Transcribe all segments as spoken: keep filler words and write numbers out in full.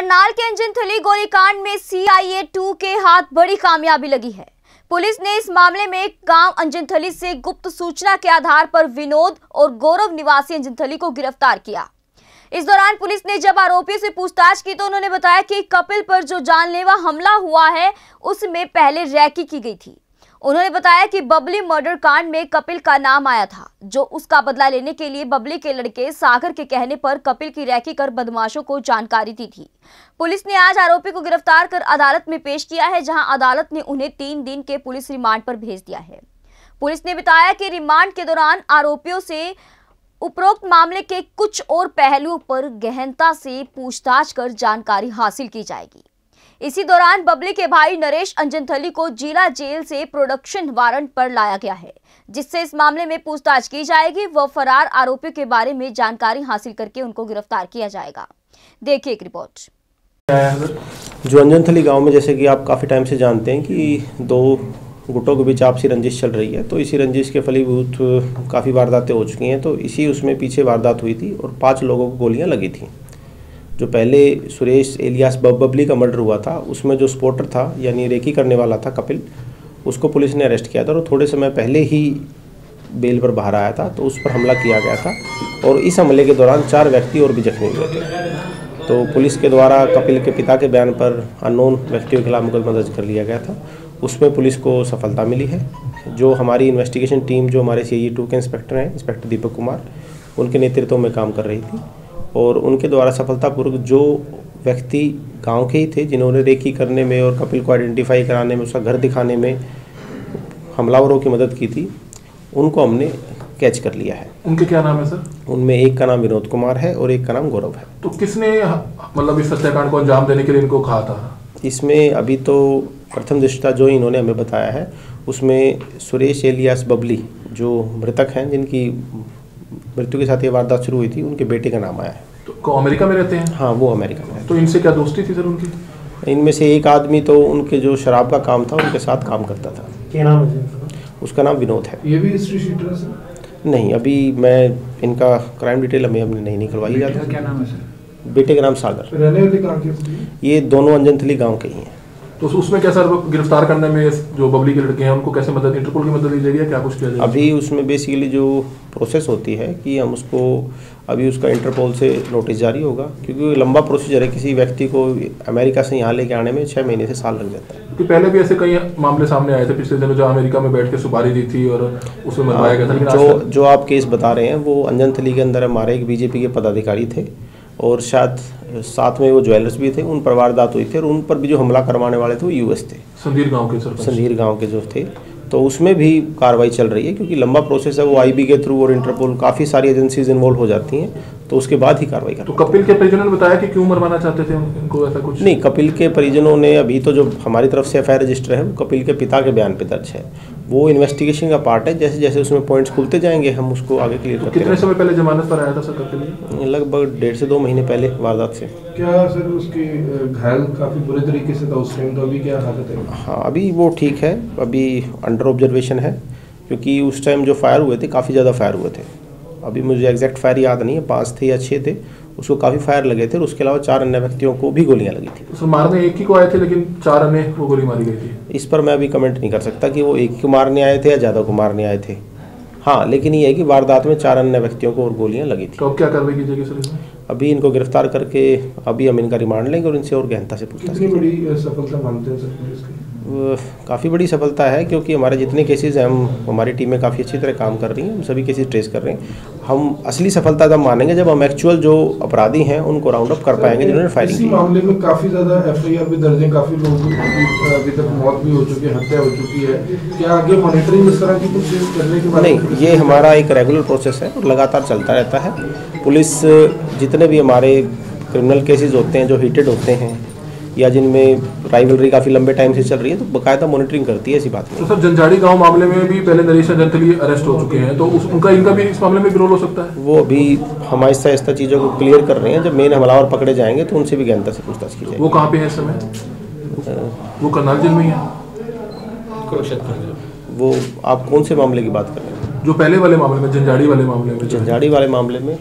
करनाल के अंजनथली गोलीकांड में सीआईए टू के हाथ बड़ी कामयाबी लगी है। पुलिस ने इस मामले में गांव अंजनथली से गुप्त सूचना के आधार पर विनोद और गौरव निवासी अंजनथली को गिरफ्तार किया। इस दौरान पुलिस ने जब आरोपियों से पूछताछ की तो उन्होंने बताया कि कपिल पर जो जानलेवा हमला हुआ है उसमें पहले रैकी की गई थी। उन्होंने बताया कि बबली मर्डर कांड में कपिल का नाम आया था, जो उसका बदला लेने के लिए बबली के लड़के सागर के कहने पर कपिल की रैकी कर बदमाशों को जानकारी दी थी। पुलिस ने आज आरोपी को गिरफ्तार कर अदालत में पेश किया है, जहां अदालत ने उन्हें तीन दिन के पुलिस रिमांड पर भेज दिया है। पुलिस ने बताया कि रिमांड के दौरान आरोपियों से उपरोक्त मामले के कुछ और पहलुओं पर गहनता से पूछताछ कर जानकारी हासिल की जाएगी। इसी दौरान बबली के भाई नरेश अंजनथली को जिला जेल से प्रोडक्शन वारंट पर लाया गया है, जिससे इस मामले में पूछताछ की जाएगी व फरार आरोपियों के बारे में जानकारी हासिल करके उनको गिरफ्तार किया जाएगा। देखिए एक रिपोर्ट। जो अंजनथली गांव में, जैसे कि आप काफ़ी टाइम से जानते हैं कि दो गुटों के बीच आपसी रंजिश चल रही है, तो इसी रंजिश के फलीभूत काफ़ी वारदातें हो चुकी हैं। तो इसी उसमें पीछे वारदात हुई थी और पाँच लोगों को गोलियाँ लगी थी। जो पहले सुरेश एलियास बबली का मर्डर हुआ था, उसमें जो स्पॉटर था यानी रेकी करने वाला था कपिल, उसको पुलिस ने अरेस्ट किया था और थोड़े समय पहले ही बेल पर बाहर आया था, तो उस पर हमला किया गया था और इस हमले के दौरान चार व्यक्ति और भी जख्मी हुए थे। तो पुलिस के द्वारा कपिल के पिता के बयान पर अननोन व्यक्तियों के खिलाफ मुकदमा दर्ज कर लिया गया था। उसमें पुलिस को सफलता मिली है। जो हमारी इन्वेस्टिगेशन टीम, जो हमारे सीआईए टू के इंस्पेक्टर हैं, इंस्पेक्टर दीपक कुमार, उनके नेतृत्व में काम कर रही थी और उनके द्वारा सफलतापूर्वक जो व्यक्ति गांव के ही थे जिन्होंने रेकी करने में और कपिल को आइडेंटिफाई कराने में, उसका घर दिखाने में हमलावरों की मदद की थी, उनको हमने कैच कर लिया है। उनके क्या नाम है सर? उनमें एक का नाम विनोद कुमार है और एक का नाम गौरव है। तो किसने मतलब इस हत्याकांड को अंजाम देने के लिए इनको कहा था? इसमें अभी तो प्रथम दृष्टया जो इन्होंने हमें बताया है उसमें सुरेश एलियास बबली जो मृतक हैं, जिनकी मृत्यु के साथ ये वारदात शुरू हुई थी, उनके बेटे का नाम आया है। तो को अमेरिका में रहते हैं? हाँ, वो अमेरिका में। तो इनसे क्या दोस्ती थी सर उनकी? इनमें से एक आदमी तो उनके जो शराब का काम था उनके साथ काम करता था। क्या नाम है? उसका नाम विनोद है। ये भी हिस्ट्री शीटर है? नहीं, अभी मैं इनका क्राइम डिटेल हमें हमने नहीं निकलवाई जाती। क्या नाम है सर? बेटे का नाम सागर। ये दोनों अंजनथली गाँव के ही हैं। तो उसमें क्या सर गिरफ्तार करने में जो बबली के लड़के हैं उनको कैसे मदद, इंटरपोल की मदद ली जाएगी, क्या कुछ किया जाएगा? अभी उसमें बेसिकली जो प्रोसेस होती है कि हम उसको, अभी उसका इंटरपोल से नोटिस जारी होगा, क्योंकि लंबा प्रोसीजर है। किसी व्यक्ति को अमेरिका से यहाँ लेके आने में छः महीने से साल लग जाता है। क्योंकि पहले भी ऐसे कई मामले सामने आए थे पिछले दिनों, जो अमेरिका में बैठ के सुपारी दी थी और उसमें मरवाया गया था। लेकिन जो जो आप केस बता रहे हैं वो अंजनथली के अंदर हमारे एक बीजेपी के पदाधिकारी थे और शायद साथ में वो ज्वेलर्स भी थे, उन पर वारदात हुई थी और उन पर भी जो हमला करवाने वाले थे वो यूएस थे। संदीर गांव के सर? संदीर गांव के जो थे, तो उसमें भी कार्रवाई चल रही है, क्योंकि लंबा प्रोसेस है। वो आईबी के थ्रू और इंटरपोल, काफ़ी सारी एजेंसीज इन्वॉल्व हो जाती हैं, तो उसके बाद ही कार्रवाई करते हैं। तो कपिल के परिजनों ने बताया कि क्यों मरवाना चाहते थे उनको, ऐसा कुछ नहीं? कपिल के परिजनों ने, अभी तो जो हमारी तरफ से एफ आई आर रजिस्टर है वो कपिल के पिता के बयान पर दर्ज है, वो इन्वेस्टिगेशन का पार्ट है। जैसे जैसे उसमें पॉइंट्स खुलते जाएंगे हम उसको आगे क्लियर करते हैं। कितने समय पहले जमानत पर आया था सर कपिल? लगभग डेढ़ से दो महीने पहले वारदात से। क्या सर उसके घायल काफ़ी बुरे तरीके से था उस टाइम, तो अभी क्या हालत है? हाँ, अभी वो ठीक है, अभी अंडर ऑब्जर्वेशन है, क्योंकि उस टाइम जो फायर हुए थे काफ़ी ज़्यादा फायर हुए थे। अभी मुझे एग्जैक्ट फायर याद नहीं है, पाँच थे या छः थे, उसको काफ़ी फायर लगे थे और उसके अलावा चार अन्य व्यक्तियों को भी गोलियां लगी थी। सर मारने एक ही को आए थे, लेकिन चार अन्य को गोली मारी गई थी। इस पर मैं अभी कमेंट नहीं कर सकता कि वो एक ही को मारने आए थे या ज़्यादा को मारने आए थे। हाँ, लेकिन ये है कि वारदात में चार अन्य व्यक्तियों को और गोलियाँ लगी थी। तो अब क्या कार्रवाई की जाएगी सर? अभी इनको गिरफ्तार करके अभी हम इनका रिमांड लेंगे और इनसे और गहनता से पूछताछ करेंगे। बड़ी सफलता मानते हैं सर पुलिस की? काफ़ी बड़ी सफलता है, क्योंकि हमारे जितने केसेस हैं, हम हमारी टीमें काफ़ी अच्छी तरह काम कर रही हैं, हम सभी केसेस ट्रेस कर रहे हैं। हम असली सफलता तब मानेंगे जब हम एक्चुअल जो अपराधी हैं उनको राउंड अप कर पाएंगे जिन्होंने फायरिंग की। इस मामले में काफ़ी ज़्यादा एफ आई आर भी दर्ज है, काफ़ी लोगों की अभी तक मौत भी हो चुकी है, हत्या हो चुकी है। क्या आगे मॉनिटरिंग इस तरह की कुछ करने के बाद? नहीं, ये हमारा एक रेगुलर प्रोसेस है, लगातार चलता रहता है। पुलिस जितने भी हमारे क्रिमिनल केसेज होते हैं जो हीटेड होते हैं या जिनमें राइवलरी काफी लंबे टाइम से चल रही है, तो बकायदा मॉनिटरिंग करती है, ऐसी बात नहीं। तो सर जंजाड़ी गांव मामले में भी पहले नरेश अंजनथली अरेस्ट हो चुके हैं, तो उस, उनका इनका भी इस मामले में भी रोल हो सकता है? वो अभी हम आहिस्ता आहिस्ता चीज़ों को क्लियर कर रहे हैं। जब मेन हमलावर पकड़े जाएंगे तो उनसे भी गहनता से पूछताछ की जाएगी। वो कहाँ पे है इस समय? वो करनाल जेल में है। वो आप कौन से मामले की बात कर रहे हैं? जो पहले वाले मामले में, जंजाड़ी वाले मामले में। जंजाड़ी वाले मामले में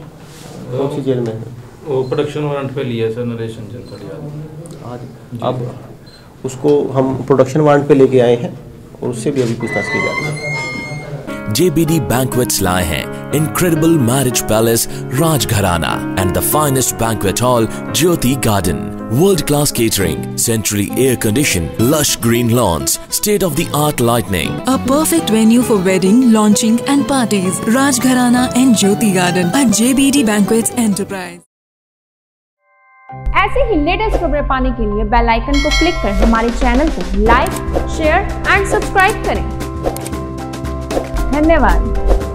कौन सी जेल में है? वो प्रोडक्शन वारंट पे लिया सर नरेश आज। अब उसको हम प्रोडक्शन वारंट पे लेके आए हैं और उससे भी अभी पूछताछ की जा रही है। जेबीडी बैंक्वेट्स लाए हैं incredible marriage palace Rajgharana and the finest banquet hall Jyoti garden. World class catering, centrally air conditioned, lush green lawns, state of the art lighting. A perfect venue for wedding, launching and parties. Rajgarhana and Jyoti Garden at J B D Banquets Enterprise. ऐसे ही latest खबरें पाने के लिए bell icon को click कर हमारे channel को like, share and subscribe करें। धन्यवाद।